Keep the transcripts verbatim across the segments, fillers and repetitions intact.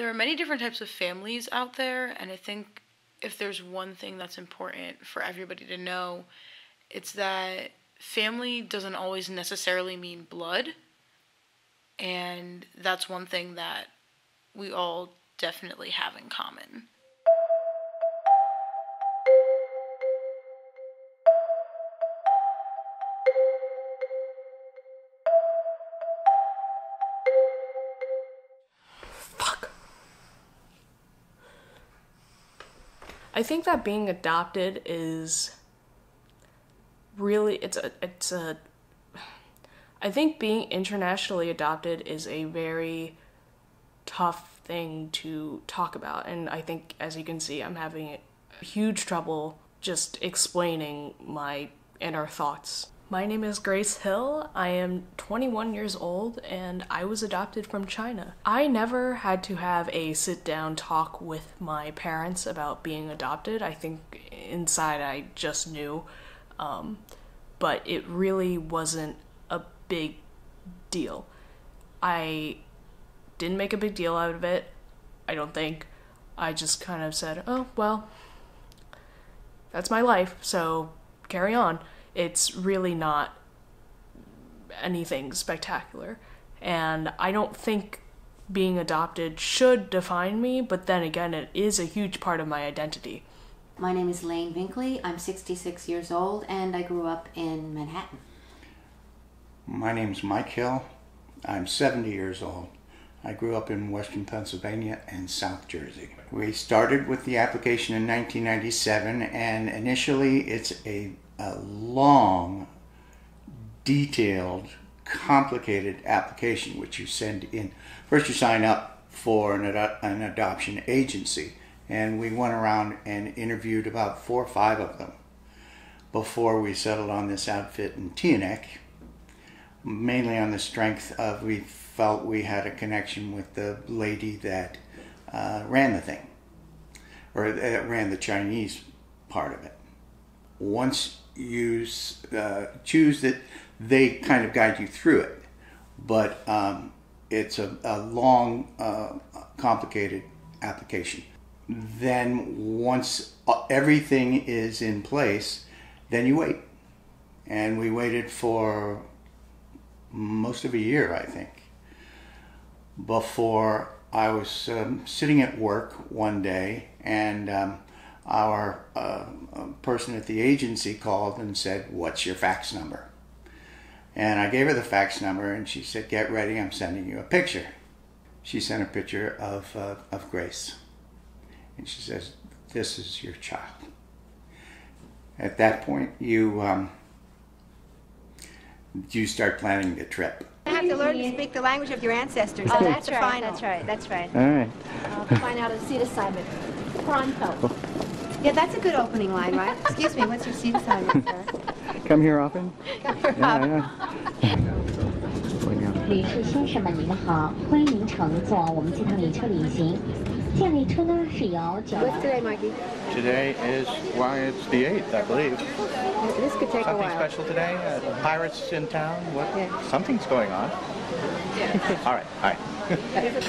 there are many different types of families out there, and I think if there's one thing that's important for everybody to know, it's that family doesn't always necessarily mean blood, and that's one thing that we all definitely have in common. I think that being adopted is really, it's a, it's a, I think being internationally adopted is a very tough thing to talk about. And I think, as you can see, I'm having huge trouble just explaining my inner thoughts. My name is Grace Hill. I am twenty-one years old and I was adopted from China. I never had to have a sit-down talk with my parents about being adopted. I think inside I just knew, um, but it really wasn't a big deal. I didn't make a big deal out of it, I don't think. I just kind of said, oh, well, that's my life, so carry on. It's really not anything spectacular. And I don't think being adopted should define me, but then again, it is a huge part of my identity. My name is Lane Vinkley. I'm sixty-six years old, and I grew up in Manhattan. My name's Mike Hill. I'm seventy years old. I grew up in Western Pennsylvania and South Jersey. We started with the application in nineteen ninety-seven, and initially it's a a long, detailed, complicated application which you send in. First you sign up for an, ad an adoption agency, and we went around and interviewed about four or five of them before we settled on this outfit in Tianek, mainly on the strength of we felt we had a connection with the lady that uh, ran the thing, or that ran the Chinese part of it. Once you uh, choose that, they kind of guide you through it, but um, it's a, a long, uh, complicated application. Then once everything is in place, then you wait. And we waited for most of a year, I think, before I was um, sitting at work one day, and um, our uh, person at the agency called and said, "What's your fax number?" And I gave her the fax number, and she said, "Get ready, I'm sending you a picture." She sent a picture of, uh, of Grace, and she says, "This is your child." At that point, you, um, you start planning the trip. You have to learn to speak the language of your ancestors. Oh, that's, that's right, that's right, that's right. All right. I'll find out a seat assignment. Pronto. Yeah, that's a good opening line, right? Excuse me, what's your seat assignment, sir? Come here often? Come here often. Yeah, yeah. What's today, Maggie? Today is, why, it's the eighth, I believe. This could take a while. Something special today? Uh, pirates in town? What? Yeah. Something's going on. Yeah. All right, all right. Okay.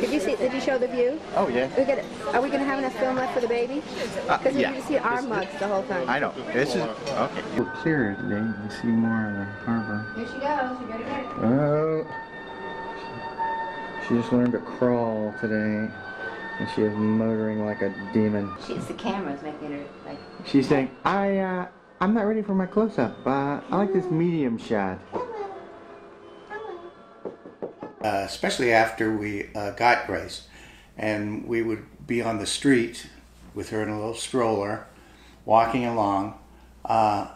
Did you see? Did you show the view? Oh yeah. We get, are we going to have enough film left for the baby? Because uh, yeah. We see our this, mugs the whole time. I know. This is okay. It's clearer today. You can see more of the harbor. Here she goes. You better get it. Oh. She just learned to crawl today, and she is motoring like a demon. She's the camera's making her like. She's saying, "I, uh, I'm not ready for my close-up. Uh, I like this medium shot." Uh, especially after we uh, got Grace, and we would be on the street with her in a little stroller walking along. uh,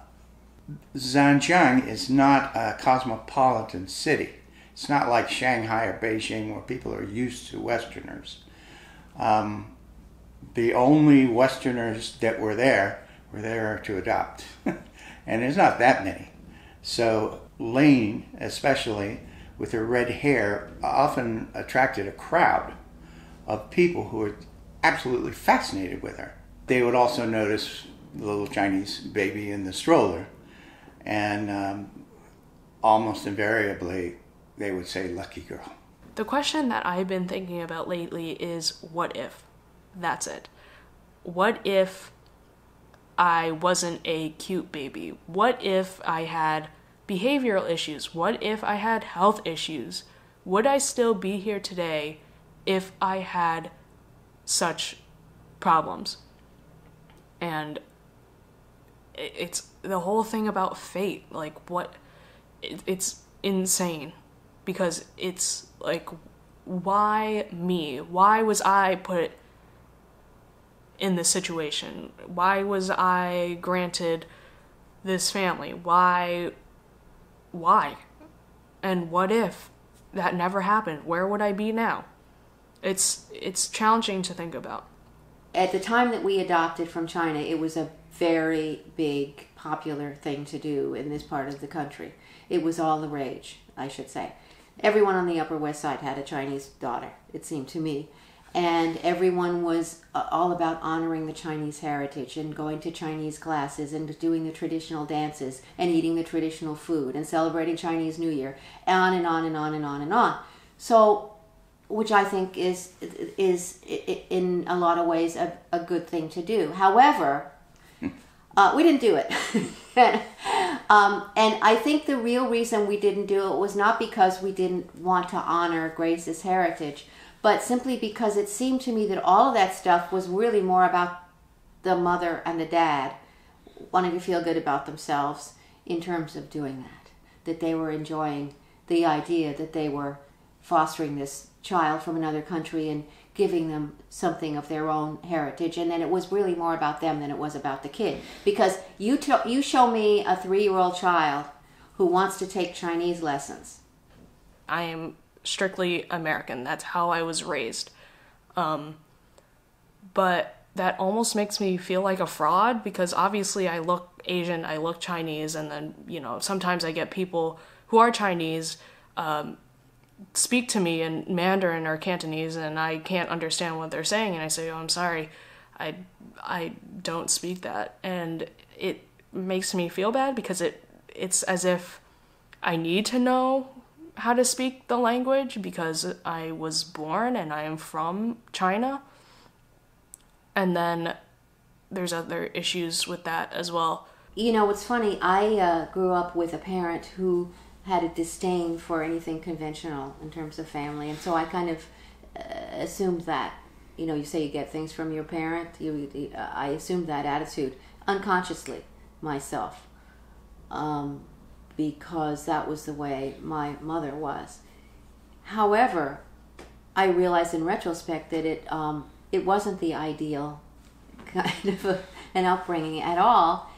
Zhangjiang is not a cosmopolitan city. It's not like Shanghai or Beijing where people are used to Westerners. Um, the only Westerners that were there were there to adopt and there's not that many. So Lane especially, with her red hair, often attracted a crowd of people who were absolutely fascinated with her. They would also notice the little Chinese baby in the stroller, and um, almost invariably they would say, "Lucky girl." The question that I've been thinking about lately is, what if? That's it. What if I wasn't a cute baby? What if I had behavioral issues? What if I had health issues? Would I still be here today if I had such problems? And it's the whole thing about fate. Like, what? It's insane. Because it's like, why me? Why was I put in this situation? Why was I granted this family? Why? Why? And what if that never happened? Where would I be now? It's it's challenging to think about. At the time that we adopted from China, it was a very big, popular thing to do in this part of the country. It was all the rage, I should say. Everyone on the Upper West Side had a Chinese daughter, it seemed to me. And everyone was all about honoring the Chinese heritage and going to Chinese classes and doing the traditional dances and eating the traditional food and celebrating Chinese New Year, on and on and on and on and on. So, which I think is, is in a lot of ways a, a good thing to do. However, uh, we didn't do it. um, and I think the real reason we didn't do it was not because we didn't want to honor Grace's heritage, but simply because it seemed to me that all of that stuff was really more about the mother and the dad wanting to feel good about themselves in terms of doing that, that they were enjoying the idea that they were fostering this child from another country and giving them something of their own heritage. And then it was really more about them than it was about the kid. Because you, you show me a three-year-old child who wants to take Chinese lessons. I am strictly American. That's how I was raised. Um, but that almost makes me feel like a fraud, because obviously I look Asian, I look Chinese, and then, you know, sometimes I get people who are Chinese um, speak to me in Mandarin or Cantonese, and I can't understand what they're saying, and I say, oh, I'm sorry, I, I don't speak that. And it makes me feel bad, because it it's as if I need to know how to speak the language because I was born and I am from China. And then there's other issues with that as well. You know, it's funny, I uh, grew up with a parent who had a disdain for anything conventional in terms of family, and so I kind of uh, assumed that. You know, you say you get things from your parent, you, you, uh, I assumed that attitude unconsciously myself. Um... because that was the way my mother was. However, I realized in retrospect that it um, it wasn't the ideal kind of a, an upbringing at all.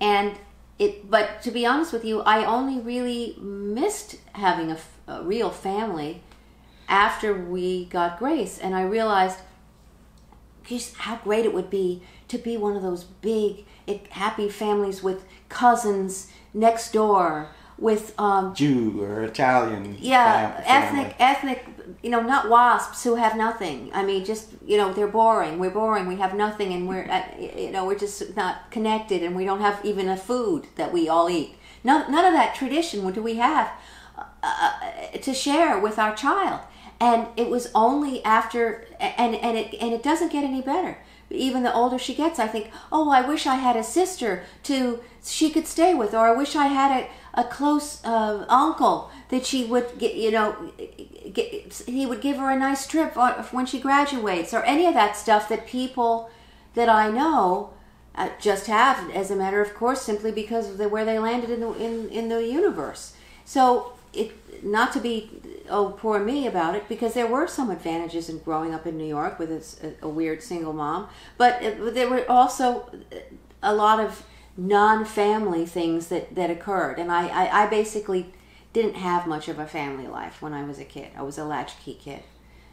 And it, but to be honest with you, I only really missed having a, a real family after we got Grace, and I realized just how great it would be to be one of those big, happy families with cousins next door, with um, Jew or Italian, yeah, ethnic, ethnic, you know, not WASPs who have nothing. I mean, just, you know, they're boring. We're boring. We have nothing, and we're, you know, we're just not connected, and we don't have even a food that we all eat. None, none of that tradition. What do we have uh, to share with our child? And it was only after, and and it and it doesn't get any better. Even the older she gets, I think, oh, I wish I had a sister to she could stay with, or I wish I had a, a close uh, uncle that she would get, you know, get, he would give her a nice trip when she graduates, or any of that stuff that people that I know uh, just have as a matter of course, simply because of the, where they landed in the in, in the universe. So it, not to be oh poor me about it, because there were some advantages in growing up in New York with a, a weird single mom, but it, there were also a lot of non-family things that, that occurred, and I, I, I basically didn't have much of a family life when I was a kid. I was a latchkey kid.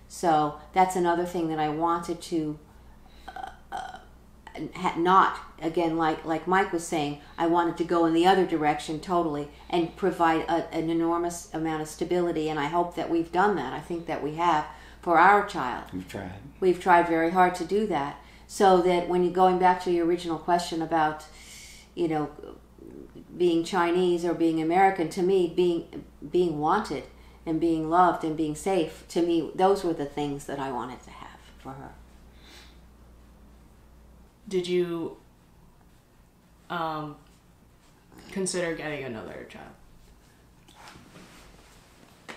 So that's another thing that I wanted to uh, not, again, like, like Mike was saying, I wanted to go in the other direction totally and provide a, an enormous amount of stability, and I hope that we've done that. I think that we have for our child. We've tried. We've tried very hard to do that, so that when you're going back to your original question about, you know, being Chinese or being American, to me, being being wanted and being loved and being safe, to me, those were the things that I wanted to have for her. Did you um, consider getting another child?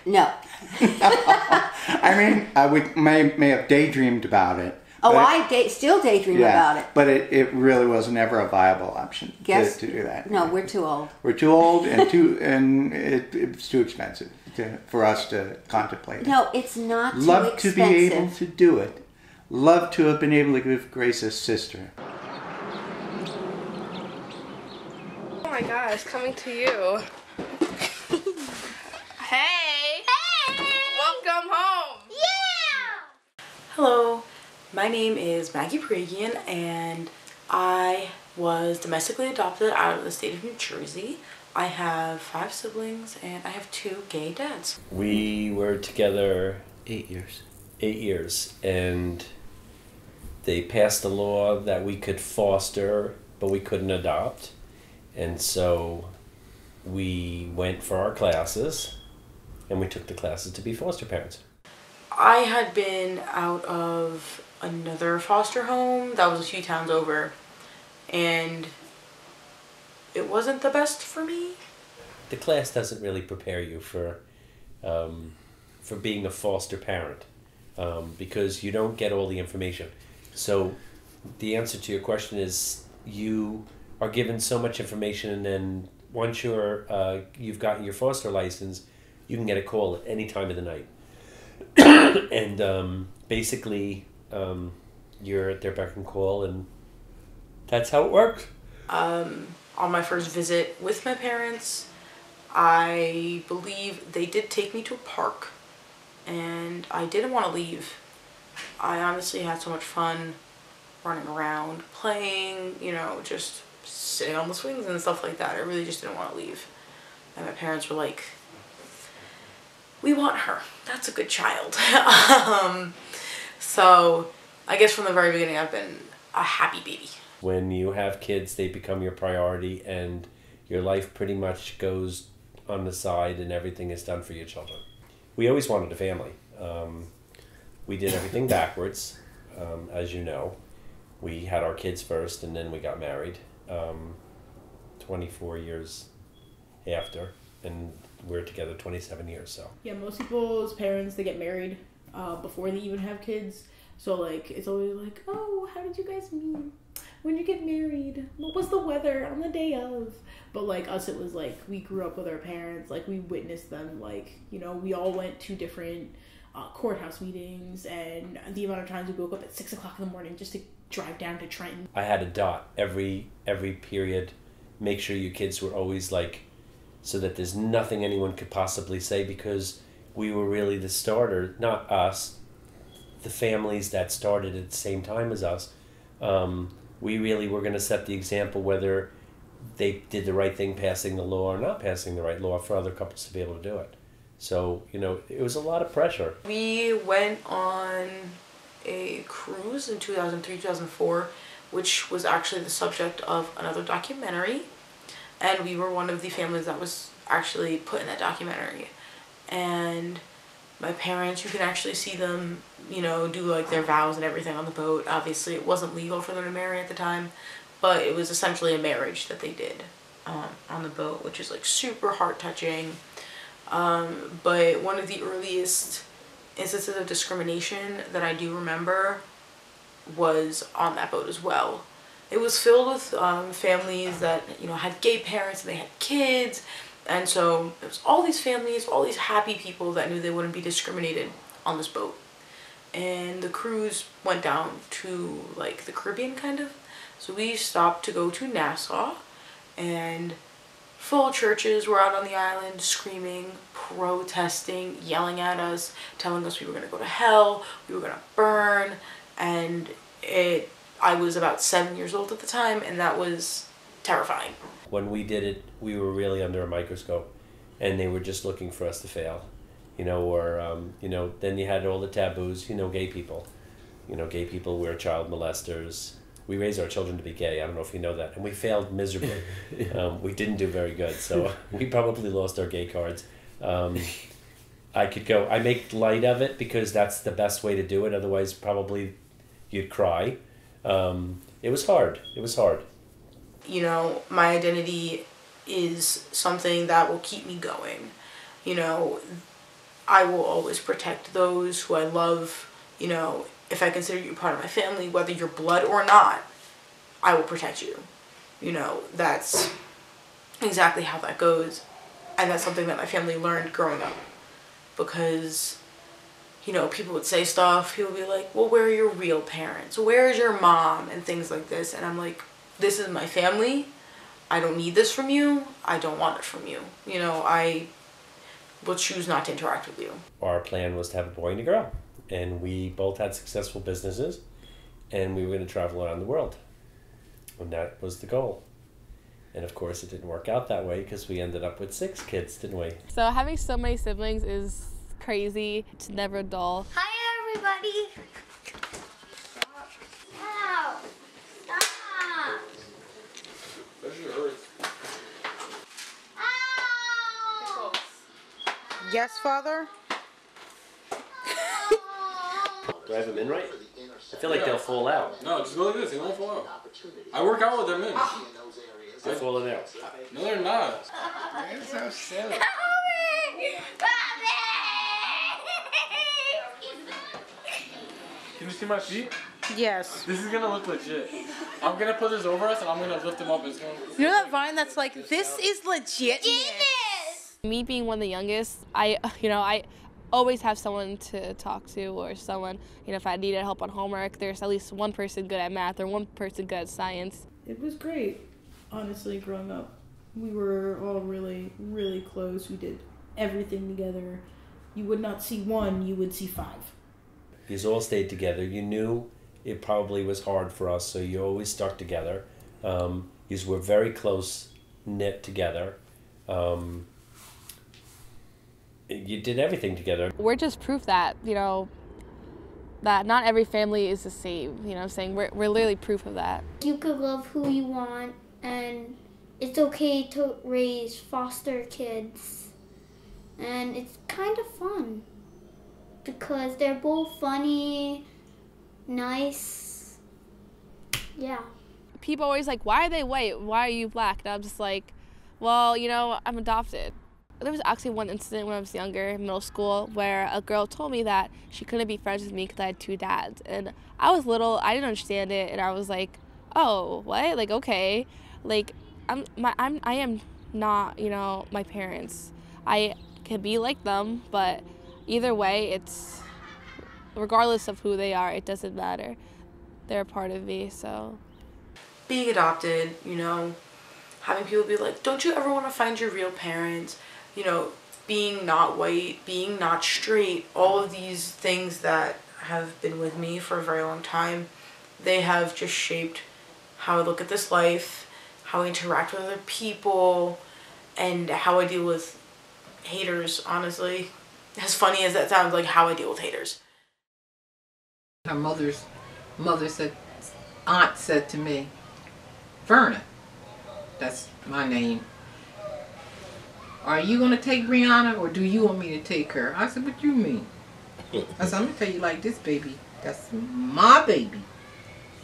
No. I mean, I would may, may have daydreamed about it. Oh, I it, da still daydream yeah, about it. But it, it really was never a viable option Guess, to, to do that. No, yeah. We're too old. We're too old and too and it, it's too expensive to, for us to contemplate it. No, it's not too Love expensive. Love to be able to do it. Love to have been able to give Grace a sister. Oh my gosh, coming to you. Hey! Hey! Welcome home! Yeah! Hello. My name is Maggie Paragian, and I was domestically adopted out of the state of New Jersey. I have five siblings, and I have two gay dads. We were together eight years. Eight years, and they passed a law that we could foster, but we couldn't adopt. And so we went for our classes, and we took the classes to be foster parents. I had been out of another foster home that was a few towns over, and it wasn't the best for me. The class doesn't really prepare you for um, for being a foster parent, um, because you don't get all the information. So the answer to your question is you are given so much information, and then once you're uh, you've gotten your foster license, you can get a call at any time of the night. And um, basically um, you're at their beck and call, and that's how it works. Um, on my first visit with my parents, I believe they did take me to a park, and I didn't want to leave. I honestly had so much fun running around, playing, you know, just sitting on the swings and stuff like that. I really just didn't want to leave. And my parents were like, we want her. That's a good child. um, so I guess from the very beginning, I've been a happy baby. When you have kids, they become your priority, and your life pretty much goes on the side, and everything is done for your children. We always wanted a family. Um, we did everything backwards, um, as you know. We had our kids first, and then we got married um, twenty-four years after, and we're together twenty-seven years, so. Yeah, most people's parents, they get married uh, before they even have kids. So, like, it's always like, oh, how did you guys meet? When did you get married? What was the weather on the day of? But, like, us, it was like, we grew up with our parents. Like, we witnessed them. Like, you know, we all went to different uh, courthouse meetings, and the amount of times we woke up at six o'clock in the morning just to drive down to Trenton. I had a dot every, every period. Make sure your kids were always, like, so that there's nothing anyone could possibly say, because we were really the starter, not us, the families that started at the same time as us. Um, we really were going to set the example whether they did the right thing passing the law or not passing the right law for other couples to be able to do it. So, you know, it was a lot of pressure. We went on a cruise in two thousand three, two thousand four, which was actually the subject of another documentary. And we were one of the families that was actually put in that documentary. And my parents, you can actually see them, you know, do like their vows and everything on the boat. Obviously, it wasn't legal for them to marry at the time, but it was essentially a marriage that they did um, on the boat, which is like super heart-touching. Um, but one of the earliest instances of discrimination that I do remember was on that boat as well. It was filled with um, families that, you know, had gay parents and they had kids, and so it was all these families, all these happy people that knew they wouldn't be discriminated on this boat. And the cruise went down to like the Caribbean, kind of. So we stopped to go to Nassau, and full churches were out on the island screaming, protesting, yelling at us, telling us we were going to go to hell, we were going to burn, and it... I was about seven years old at the time, and that was terrifying. When we did it, we were really under a microscope, and they were just looking for us to fail, you know, or, um, you know, then you had all the taboos, you know, gay people. You know, gay people, we're child molesters. We raised our children to be gay. I don't know if you know that. And we failed miserably. um, we didn't do very good, so we probably lost our gay cards. Um, I could go, I make light of it because that's the best way to do it. Otherwise, probably you'd cry. Um, it was hard. It was hard. You know, my identity is something that will keep me going. You know, I will always protect those who I love. You know, if I consider you part of my family, whether you're blood or not, I will protect you. You know, that's exactly how that goes. And that's something that my family learned growing up. Because, you know, people would say stuff, people would be like, well, where are your real parents? Where's your mom? And things like this. And I'm like, this is my family. I don't need this from you. I don't want it from you. You know, I will choose not to interact with you. Our plan was to have a boy and a girl. And we both had successful businesses. And we were going to travel around the world. And that was the goal. And of course it didn't work out that way because we ended up with six kids, didn't we? So having so many siblings is crazy. It's never dull. Hi everybody! Stop. Ow. Stop! That should hurt. Ow! Yes, Father? Do I have them in right? I feel like yeah. They'll fall out. No, just go like this. They won't fall out. I work out with them in. Oh. They're falling out. No, they're not. They're so silly. Mommy! Mommy! Can you see my feet? Yes. This is gonna look legit. I'm gonna put this over us and I'm gonna lift them up. It's gonna you know that vine that's like, this is legit? Jesus! Me being one of the youngest, I, you know, I always have someone to talk to, or someone, you know, if I needed help on homework, there's at least one person good at math or one person good at science. It was great. Honestly, growing up, we were all really, really close. We did everything together. You would not see one, you would see five. These all stayed together. You knew it probably was hard for us, so you always stuck together. Um, these were very close-knit together. Um, you did everything together. We're just proof that, you know, that not every family is the same. You know what I'm saying? We're, we're literally proof of that. You could love who you want. And it's okay to raise foster kids. And it's kind of fun because they're both funny, nice, yeah. People are always like, why are they white? Why are you black? And I'm just like, well, you know, I'm adopted. There was actually one incident when I was younger, in middle school, where a girl told me that she couldn't be friends with me because I had two dads. And I was little, I didn't understand it, and I was like, oh, what? Like, okay. Like, I'm, my, I'm, I am not, you know, my parents. I can be like them, but either way, it's, regardless of who they are, it doesn't matter. They're a part of me, so. Being adopted, you know, having people be like, don't you ever want to find your real parents? You know, being not white, being not straight, all of these things that have been with me for a very long time, they have just shaped how I look at this life, how I interact with other people, and how I deal with haters, honestly. As funny as that sounds, like how I deal with haters. Her mother's mother said, aunt said to me, Verna, that's my name, are you gonna take Brianna or do you want me to take her? I said, what do you mean? I said, I'm gonna tell you like this, baby, that's my baby.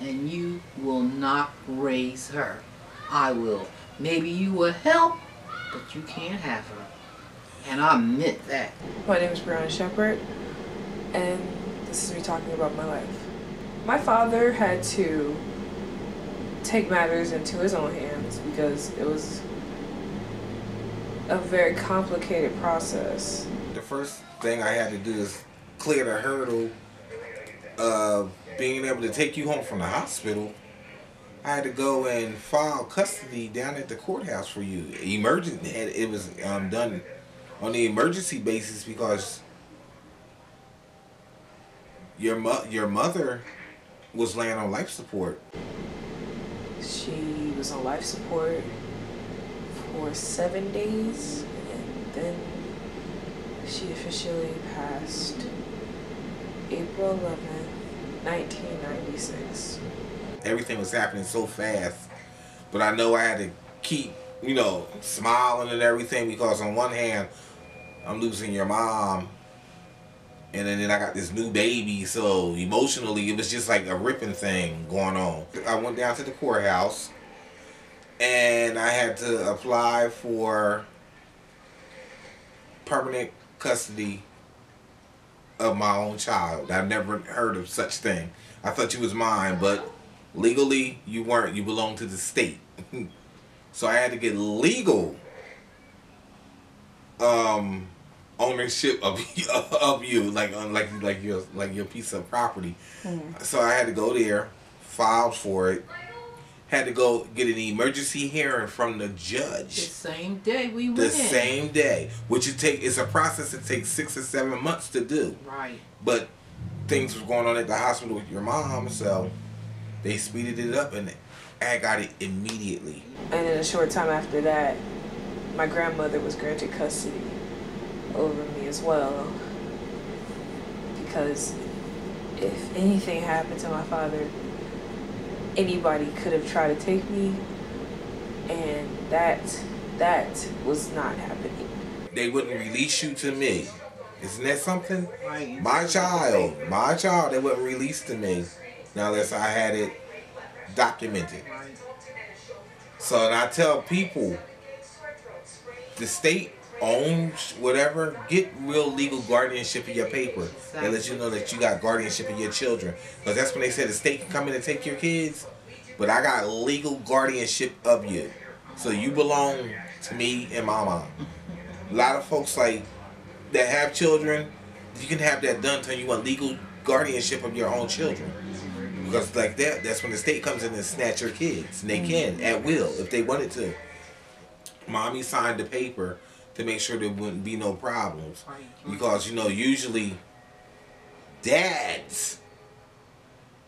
And you will not raise her. I will. Maybe you will help, but you can't have her. And I meant that. My name is Brianna Sheppard, and this is me talking about my life. My father had to take matters into his own hands because it was a very complicated process. The first thing I had to do is clear the hurdle of being able to take you home from the hospital. I had to go and file custody down at the courthouse for you. Emergent, it was um, done on the emergency basis because your mo your mother was laying on life support. She was on life support for seven days, and then she officially passed April eleventh, nineteen ninety-six. Everything was happening so fast, but I know I had to keep, you know, smiling and everything because on one hand, I'm losing your mom, And then, then I got this new baby, so emotionally it was just like a ripping thing going on. I went down to the courthouse and I had to apply for permanent custody of my own child. I've never heard of such thing. I thought you was mine, but legally you weren't. You belong to the state. So I had to get legal um, ownership of of you, like like like your like your piece of property. Mm. So I had to go there, file for it. Had to go get an emergency hearing from the judge. The same day we went. The same day, which it take it's a process that takes six or seven months to do. Right. But things was going on at the hospital with your mom, so they speeded it up, and I got it immediately. And in a short time after that, my grandmother was granted custody over me as well, because if anything happened to my father, anybody could have tried to take me, and that that was not happening. They wouldn't release you to me. Isn't that something? My child, my child, they wouldn't release to me unless I had it documented. So, and I tell people, the state owns whatever, get real legal guardianship in your paper. They let you know that you got guardianship in your children. Because that's when they said the state can come in and take your kids, but I got legal guardianship of you. So you belong to me and my mom. A lot of folks like that have children, you can have that done to you, a legal guardianship of your own children. Because like that, that's when the state comes in and snatch your kids. And they can, at will, if they wanted to. Mommy signed the paper to make sure there wouldn't be no problems. Because, you know, usually dads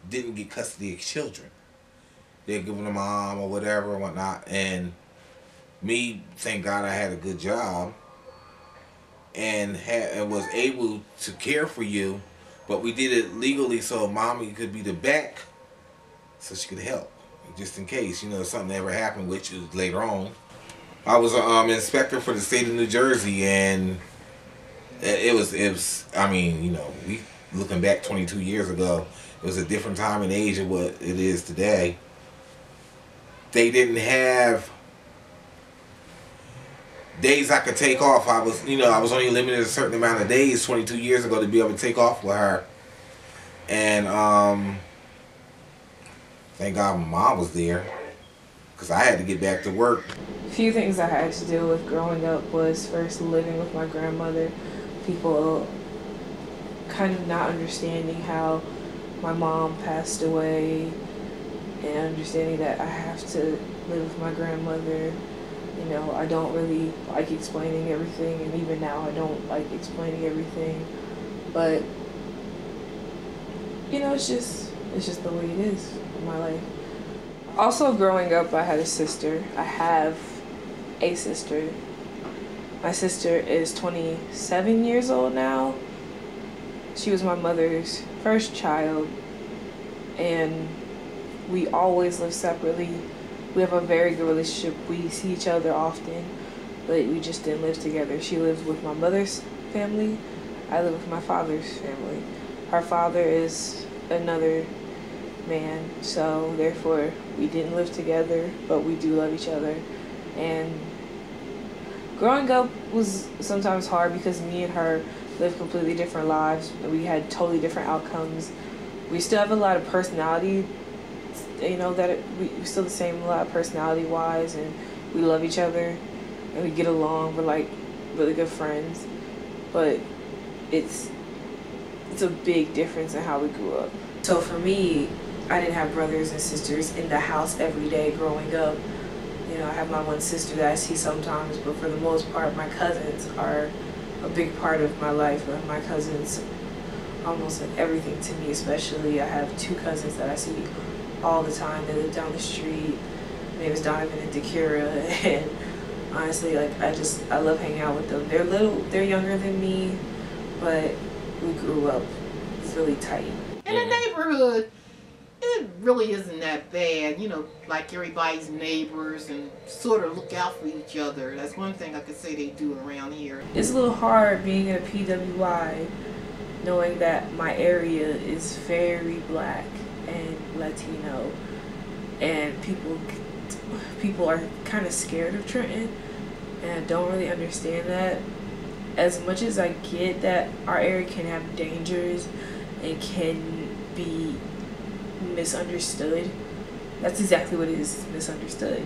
didn't get custody of children. They're giving them mom or whatever and whatnot. And me, thank God I had a good job and had, was able to care for you. But we did it legally so mommy could be the back so she could help. Just in case, you know, something ever happened, which is later on. I was an um, inspector for the state of New Jersey, and it was, it was, I mean, you know, we looking back twenty-two years ago, it was a different time and age of what it is today. They didn't have days I could take off. I was, you know, I was only limited a certain amount of days twenty-two years ago to be able to take off with her. And um, thank God my mom was there, because I had to get back to work. A few things I had to deal with growing up was first living with my grandmother, people kind of not understanding how my mom passed away and understanding that I have to live with my grandmother. You know, I don't really like explaining everything, and even now I don't like explaining everything, but you know, it's just, it's just the way it is in my life. Also, growing up, I had a sister. I have a sister. My sister is twenty-seven years old now. She was my mother's first child, and we always lived separately. We have a very good relationship. We see each other often, but we just didn't live together. She lives with my mother's family. I live with my father's family. Her father is another man, so therefore we didn't live together, but we do love each other. And growing up was sometimes hard because me and her lived completely different lives, and we had totally different outcomes. We still have a lot of personality, you know, that it, we, we're still the same a lot personality wise, and we love each other and we get along. We're like really good friends, but it's it's a big difference in how we grew up. So for me, I didn't have brothers and sisters in the house every day growing up. You know, I have my one sister that I see sometimes, but for the most part, my cousins are a big part of my life. My cousins almost like everything to me, especially. I have two cousins that I see all the time. They live down the street. Their name is Diamond and Dakira, and honestly, like, I just, I love hanging out with them. They're little, they're younger than me, but we grew up really tight. In the neighborhood, it really isn't that bad, you know, like everybody's neighbors and sort of look out for each other. That's one thing I could say they do around here. It's a little hard being in a P W I knowing that my area is very black and Latino, and people people are kind of scared of Trenton, and I don't really understand that. As much as I get that our area can have dangers and can be misunderstood, that's exactly what it is, misunderstood.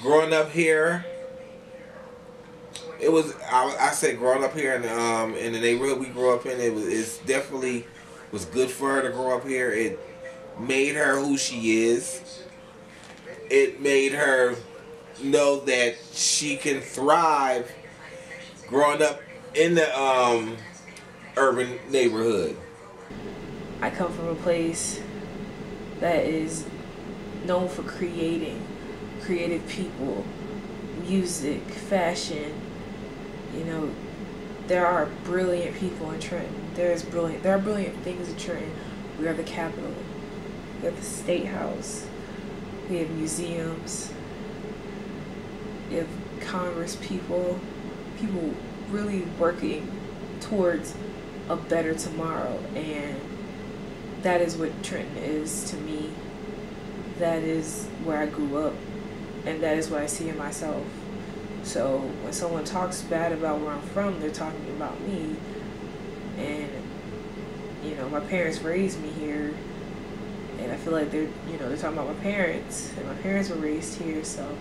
Growing up here, it was, I, I say growing up here in, um, in the neighborhood we grew up in, it was it's definitely was good for her to grow up here. It made her who she is. It made her know that she can thrive growing up in the um, urban neighborhood. I come from a place that is known for creating, creative people, music, fashion. You know, there are brilliant people in Trenton. There is brilliant. There are brilliant things in Trenton. We are the capital. We have the State House. We have museums. We have Congress people. People really working towards a better tomorrow, and that is what Trenton is to me. That is where I grew up, and that is what I see in myself. So when someone talks bad about where I'm from, they're talking about me. And you know, my parents raised me here, and I feel like they're you know they're talking about my parents, and my parents were raised here, so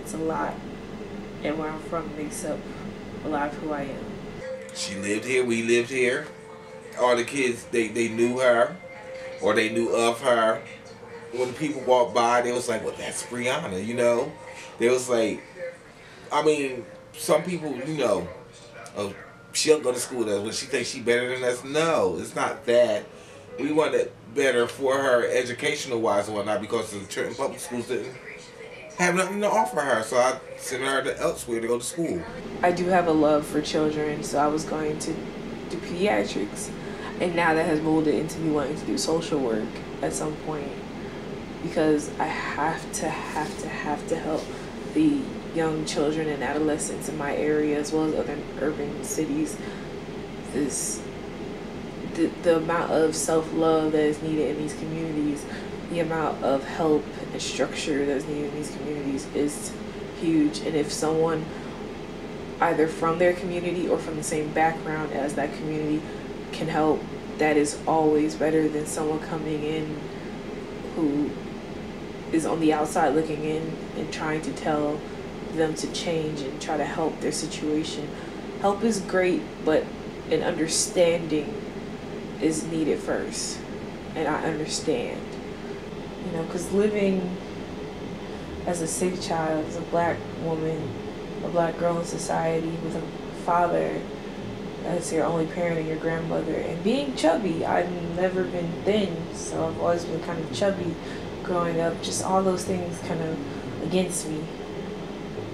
it's a lot. And where I'm from makes up a lot of who I am. She lived here. We lived here. All the kids, they they knew her, or they knew of her. When people walked by, they was like, well, that's Brianna, you know? They was like, I mean, some people, you know, oh, she'll go to school with us when she thinks she better than us. No, it's not that. We want it better for her educational-wise and whatnot, because the Trenton public schools didn't have nothing to offer her, so I sent her to elsewhere to go to school. I do have a love for children, so I was going to do pediatrics, and now that has molded into me wanting to do social work at some point, because I have to, have to, have to help the young children and adolescents in my area, as well as other urban cities. This, the, the amount of self-love that is needed in these communities, the amount of help and structure that is needed in these communities is huge. And if someone, either from their community or from the same background as that community, can help, that is always better than someone coming in who is on the outside looking in and trying to tell them to change and try to help their situation. Help is great, but an understanding is needed first, and I understand. You know, because living as a sick child, as a black woman, a black girl in society with a father that's your only parent and your grandmother, and being chubby, I've never been thin, so I've always been kind of chubby growing up. Just all those things kind of against me.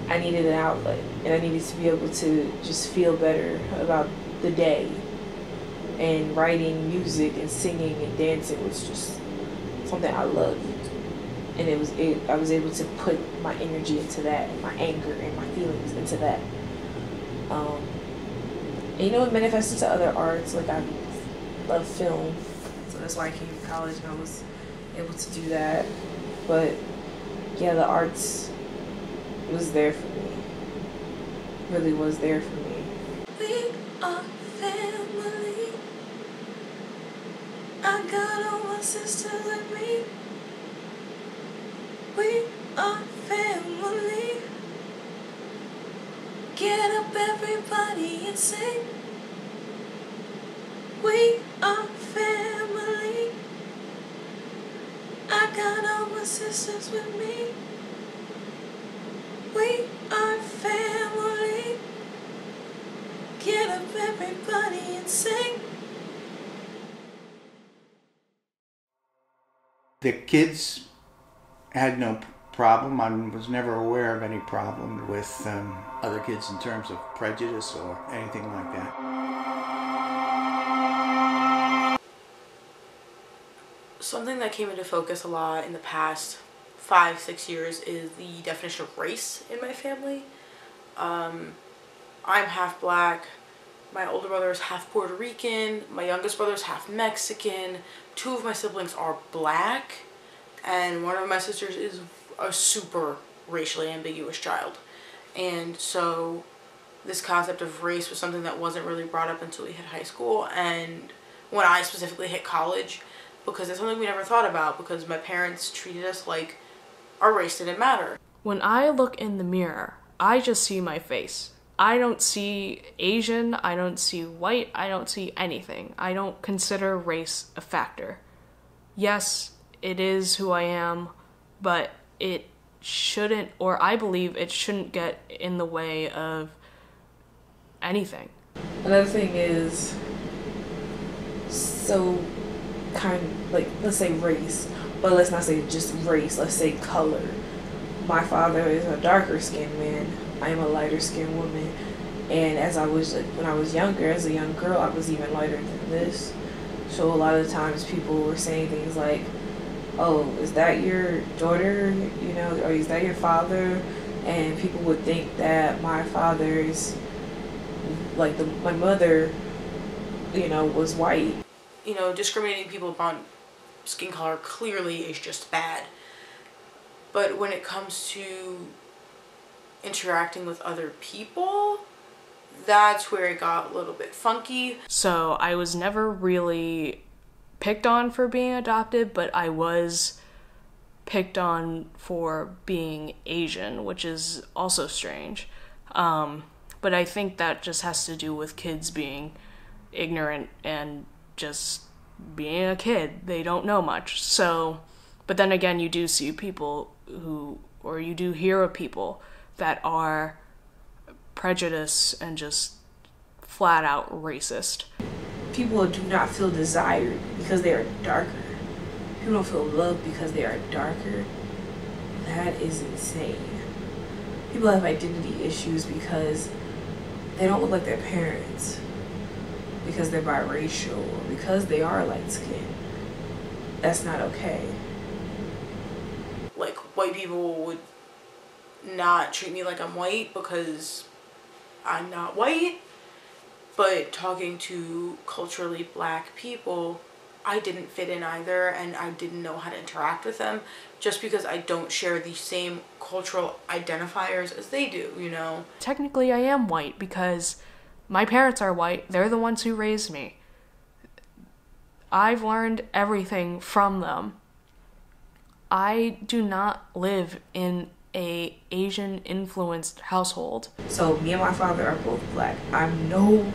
I needed an outlet, and I needed to be able to just feel better about the day. And writing music and singing and dancing was just something I loved, and it was it, I was able to put my energy into that, and my anger and my feelings into that. Um, and you know, it manifests into other arts. Like, I love film, so that's why I came to college and I was able to do that. But yeah, the arts was there for me. Really was there for me. We are family. I got all my sisters with me. We are family. Get up everybody and sing. We are family. I got all my sisters with me. We are family. Get up everybody and sing. The kids had no problem. I was never aware of any problem with um, other kids in terms of prejudice or anything like that. Something that came into focus a lot in the past five, six years is the definition of race in my family. Um, I'm half black, My older brother is half Puerto Rican, my youngest brother is half Mexican, two of my siblings are black, and one of my sisters is a super racially ambiguous child. And so this concept of race was something that wasn't really brought up until we hit high school, and when I specifically hit college, because it's something we never thought about because my parents treated us like our race didn't matter. When I look in the mirror, I just see my face. I don't see Asian, I don't see white, I don't see anything. I don't consider race a factor. Yes, it is who I am, but it shouldn't, or I believe it shouldn't get in the way of anything. Another thing is, so kind of, like, let's say race, but let's not say just race, let's say color. My father is a darker-skinned man. I am a lighter-skinned woman, and as I was when I was younger, as a young girl, I was even lighter than this. So a lot of times people were saying things like, "Oh, is that your daughter?" You know, or "Is that your father?" And people would think that my father's, like the my mother, you know, was white. You know, discriminating people upon skin color clearly is just bad. But when it comes to interacting with other people, that's where it got a little bit funky. So I was never really picked on for being adopted, but I was picked on for being Asian, which is also strange. Um, but I think that just has to do with kids being ignorant and just being a kid. They don't know much. So, but then again, you do see people who, or you do hear of people that are prejudiced and just flat out racist. People do not feel desired because they are darker. People don't feel loved because they are darker. That is insane. People have identity issues because they don't look like their parents, because they're biracial, or because they are light-skinned. That's not okay. Like, white people would not treat me like I'm white because I'm not white, but talking to culturally black people, I didn't fit in either, and I didn't know how to interact with them just because I don't share the same cultural identifiers as they do, you know? Technically, I am white because my parents are white. They're the ones who raised me. I've learned everything from them. I do not live in a Asian influenced household. So me and my father are both black. I'm no,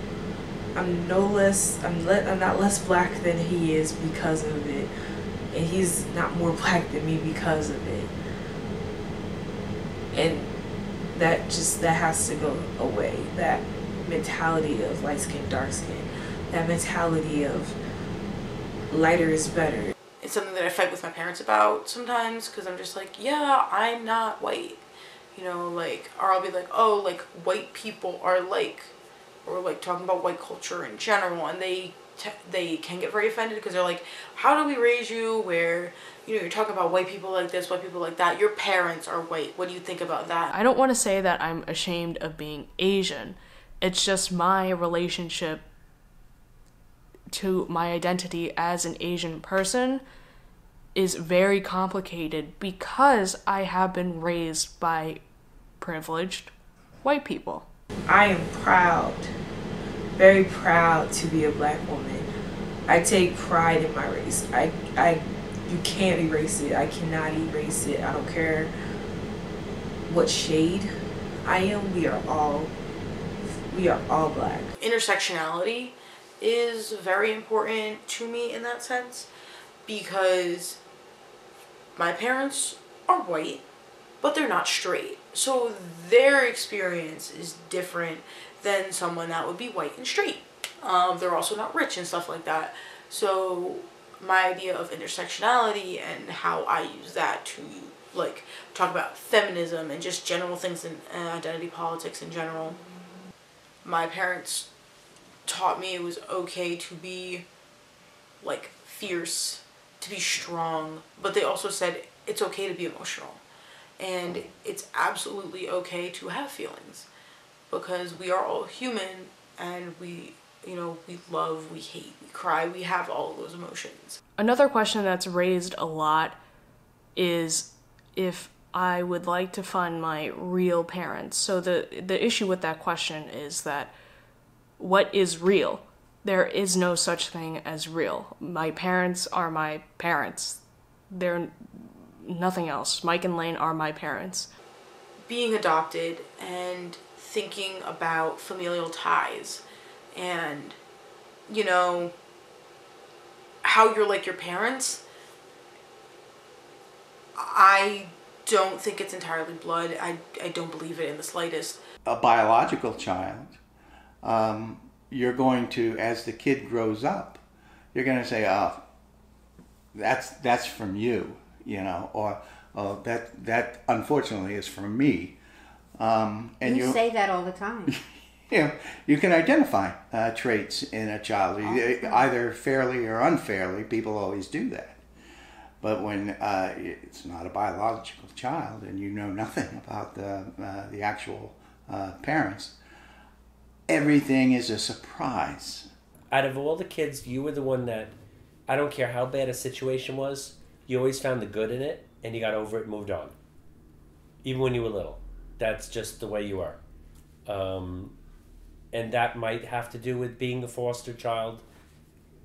I'm no less, I'm, le I'm not less black than he is because of it. And he's not more black than me because of it. And that just, that has to go away. That mentality of light skin, dark skin. That mentality of lighter is better. It's something that I fight with my parents about sometimes, because I'm just like, yeah, I'm not white, you know, like, or I'll be like, oh, like, white people are like, or like talking about white culture in general, and they te they can get very offended because they're like, how do we raise you where, you know, you're talking about white people like this, white people like that, your parents are white, what do you think about that? I don't want to say that I'm ashamed of being Asian. It's just my relationship to my identity as an Asian person is very complicated because I have been raised by privileged white people. I am proud, very proud to be a black woman. I take pride in my race. I, I, you can't erase it. I cannot erase it. I don't care what shade I am. We are all, we are all black. Intersectionality is very important to me in that sense, because my parents are white, but they're not straight. So their experience is different than someone that would be white and straight. Um, they're also not rich and stuff like that. So my idea of intersectionality and how I use that to, like, talk about feminism and just general things in uh, identity politics in general. My parents taught me it was okay to be, like, fierce, to be strong, but they also said it's okay to be emotional, and it's absolutely okay to have feelings, because we are all human and we, you know, we love, we hate, we cry, we have all those emotions. Another question that's raised a lot is if I would like to find my real parents. So the, the issue with that question is that what is real? There is no such thing as real. My parents are my parents. They're nothing else. Mike and Lane are my parents. Being adopted and thinking about familial ties and, you know, how you're like your parents, I don't think it's entirely blood. I, I don't believe it in the slightest. A biological child, um, you're going to, as the kid grows up, you're going to say, oh, that's, that's from you, you know, or oh, that, that unfortunately is from me. Um, and you say that all the time. You know, you can identify uh, traits in a child, awesome. Either fairly or unfairly. People always do that. But when uh, it's not a biological child and you know nothing about the, uh, the actual uh, parents, everything is a surprise. Out of all the kids, you were the one that, I don't care how bad a situation was, you always found the good in it and you got over it and moved on. Even when you were little. That's just the way you are. Um, and that might have to do with being a foster child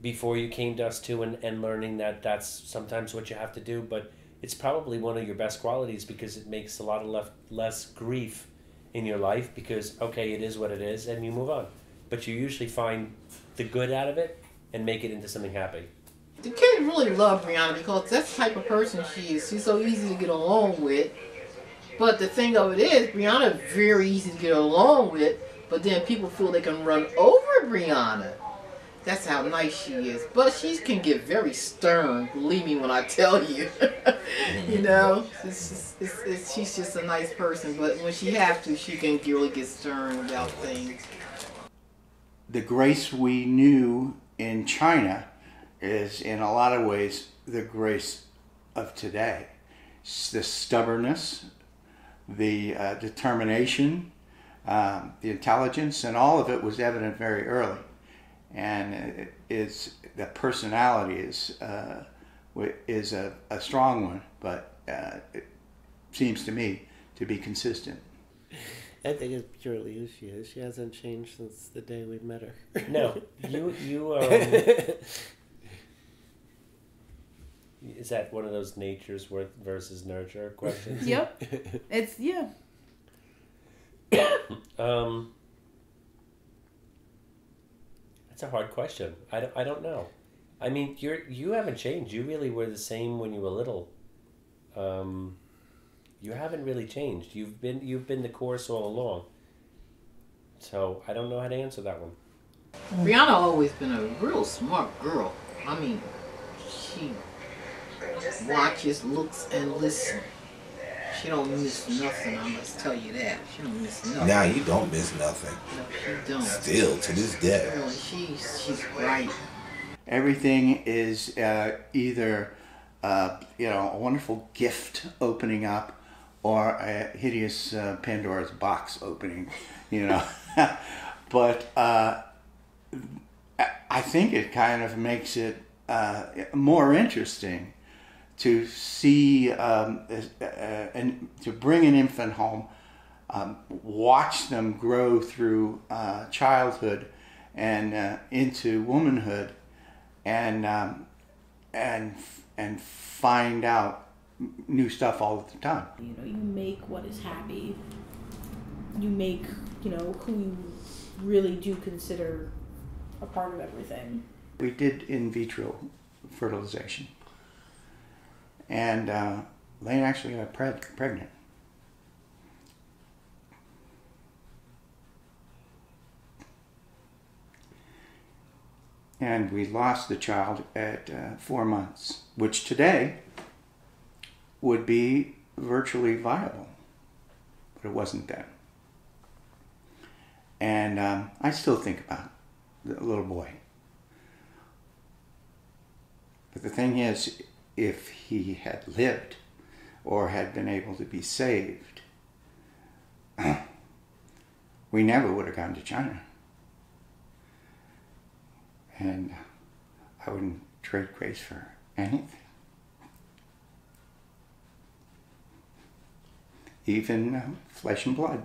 before you came to us too, and, and learning that that's sometimes what you have to do, but it's probably one of your best qualities because it makes a lot of lef less grief in your life because, okay, it is what it is and you move on. But you usually find the good out of it and make it into something happy. The kid really loved Brianna because that's the type of person she is. She's so easy to get along with. But the thing of it is, Brianna is very easy to get along with, but then people feel they can run over Brianna. That's how nice she is. But she can get very stern, believe me when I tell you. You know, it's just, it's, it's, she's just a nice person, but when she has to, she can really get stern about things. The Grace we knew in China is, in a lot of ways, the Grace of today. It's the stubbornness, the uh, determination, um, the intelligence, and all of it was evident very early. And it's, the personality is, uh, is a, a strong one, but uh, it seems to me to be consistent. I think it's purely who she is. She hasn't changed since the day we met her. No, you... you um, is that one of those nature's worth versus nurture questions? Yep. It's, yeah. um... That's a hard question. I don't, I don't know. I mean, you're, you haven't changed. You really were the same when you were little. Um, you haven't really changed. You've been you've been the course all along. So I don't know how to answer that one. Brianna always been a real smart girl. I mean, she watches, looks, and listens. She don't miss nothing, I must tell you that. She don't miss nothing. Nah, you don't miss nothing. No, she don't. Still, to this day. No, she's, she's right. Everything is uh, either, uh, you know, a wonderful gift opening up or a hideous uh, Pandora's box opening, you know. But uh, I think it kind of makes it uh, more interesting to see, um, uh, and to bring an infant home, um, watch them grow through uh, childhood and uh, into womanhood, and um, and and find out new stuff all the time. You know, you make what is happy. You make, you know, who you really do consider a part of everything. We did in vitro fertilization. And uh, Lane actually got preg pregnant. And we lost the child at uh, four months, which today would be virtually viable, but it wasn't then. And um, I still think about the little boy. But the thing is, if he had lived or had been able to be saved, we never would have gone to China. And I wouldn't trade Grace for anything. Even uh, flesh and blood.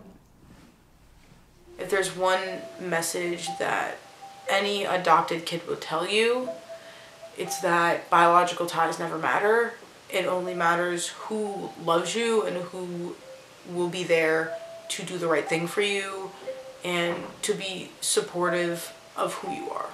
If there's one message that any adopted kid will tell you, it's that biological ties never matter. It only matters who loves you and who will be there to do the right thing for you and to be supportive of who you are.